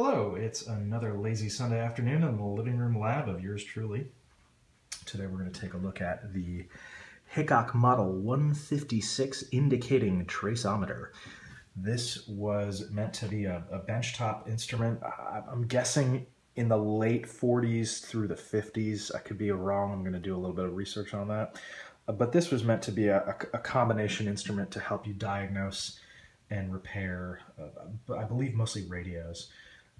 Hello, it's another lazy Sunday afternoon in the living room lab of yours truly. Today we're going to take a look at the Hickok Model 156 Indicating Traceometer. This was meant to be a benchtop instrument. I'm guessing in the late 40s through the 50s. I could be wrong. I'm going to do a little bit of research on that. But this was meant to be a combination instrument to help you diagnose and repair, I believe, mostly radios.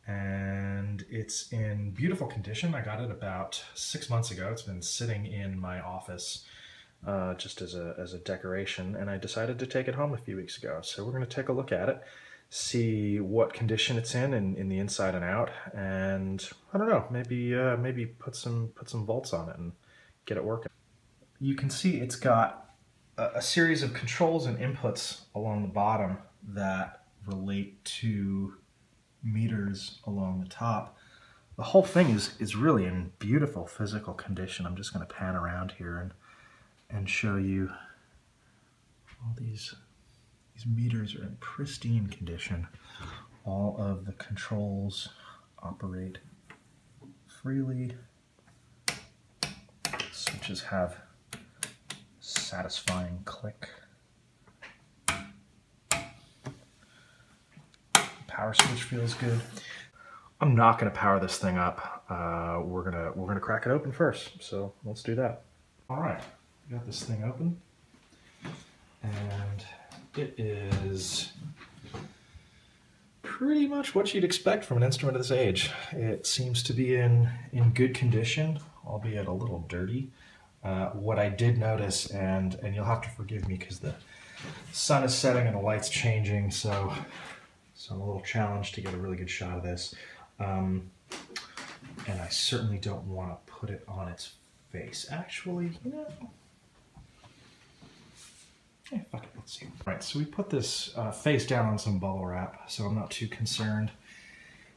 And it's in beautiful condition. I got it about 6 months ago. It's been sitting in my office just as a decoration, and I decided to take it home a few weeks ago. So we're going to take a look at it, see what condition it's in the inside and out, and I don't know, maybe put some volts on it and get it working. You can see it's got a series of controls and inputs along the bottom that relate to meters along the top. The whole thing is really in beautiful physical condition. I'm just going to pan around here and show you all these meters are in pristine condition. All of the controls operate freely. Switches have satisfying click. Power switch feels good. I'm not going to power this thing up. We're gonna crack it open first. So let's do that. All right, got this thing open, and it is pretty much what you'd expect from an instrument of this age. It seems to be in good condition, albeit a little dirty. What I did notice, and you'll have to forgive me because the sun is setting and the light's changing, so I'm a little challenged to get a really good shot of this. And I certainly don't want to put it on its face. Actually, you know, yeah, fuck it, let's see. All right, so we put this face down on some bubble wrap, so I'm not too concerned.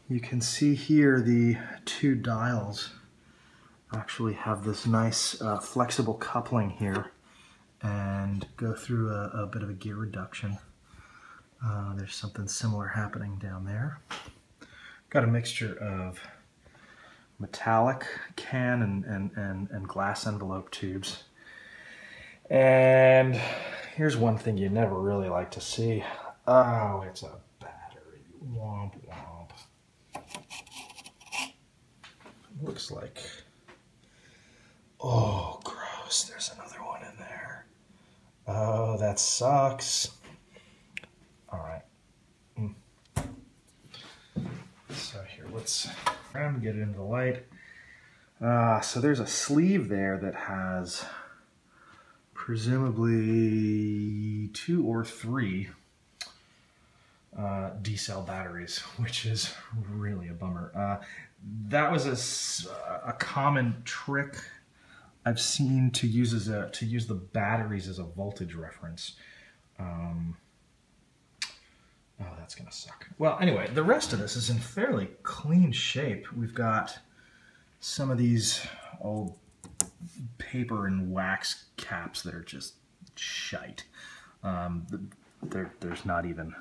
You can see here the two dials actually have this nice flexible coupling here and go through a bit of a gear reduction. There's something similar happening down there. Got a mixture of metallic can and glass envelope tubes. And here's one thing you never really like to see. Oh, it's a battery. Womp womp. Looks like, oh, gross. There's another one in there. Oh, that sucks. So here, let's get it into the light. So there's a sleeve there that has presumably 2 or 3 D-cell batteries, which is really a bummer. That was a common trick I've seen to use to use the batteries as a voltage reference. Oh, that's gonna suck. Well, anyway, the rest of this is in fairly clean shape. We've got some of these old paper and wax caps that are just shite. There's not even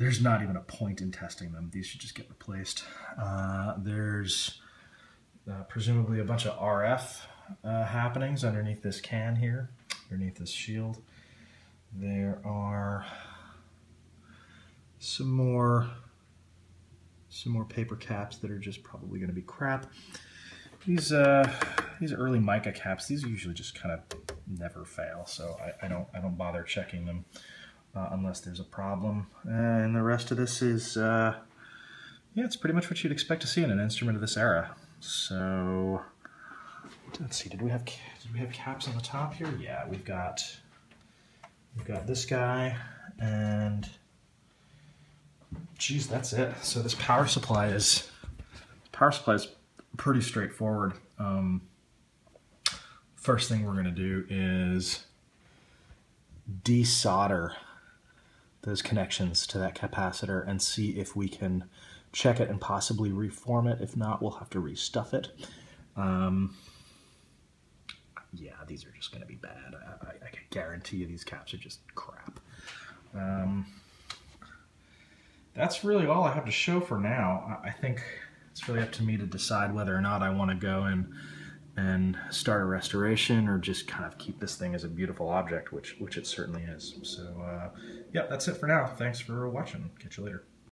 a point in testing them. These should just get replaced. There's presumably a bunch of RF happenings underneath this can here, underneath this shield. There are some more paper caps that are just probably going to be crap. These early mica caps, these usually just kind of never fail, so I don't bother checking them unless there's a problem. And the rest of this is, yeah, it's pretty much what you'd expect to see in an instrument of this era. So let's see, did we have caps on the top here? Yeah, we've got this guy and, geez, that's it. So this power supply is pretty straightforward. First thing we're going to do is desolder those connections to that capacitor and see if we can check it and possibly reform it. If not, we'll have to restuff it. Yeah, these are just going to be bad. I can guarantee you these caps are just crap. that's really all I have to show for now. I think it's really up to me to decide whether or not I want to go and start a restoration or just kind of keep this thing as a beautiful object, which it certainly is. So yeah, that's it for now. Thanks for watching. Catch you later.